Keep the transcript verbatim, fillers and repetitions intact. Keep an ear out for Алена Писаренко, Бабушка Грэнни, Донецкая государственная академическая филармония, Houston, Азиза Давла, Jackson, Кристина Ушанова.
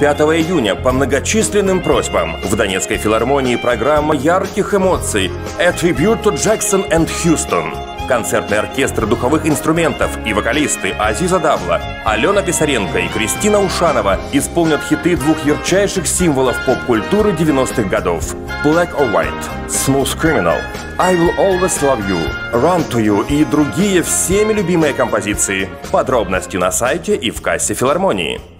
пятого июня по многочисленным просьбам в Донецкой филармонии программа ярких эмоций «A Tribute to Jackson and Houston». Концертный оркестр духовых инструментов и вокалисты Азиза Давла, Алена Писаренко и Кристина Ушанова исполнят хиты двух ярчайших символов поп-культуры девяностых годов «Black or White», «Smooth Criminal», «I Will Always Love You», «Run to You» и другие всеми любимые композиции. Подробности на сайте и в кассе филармонии.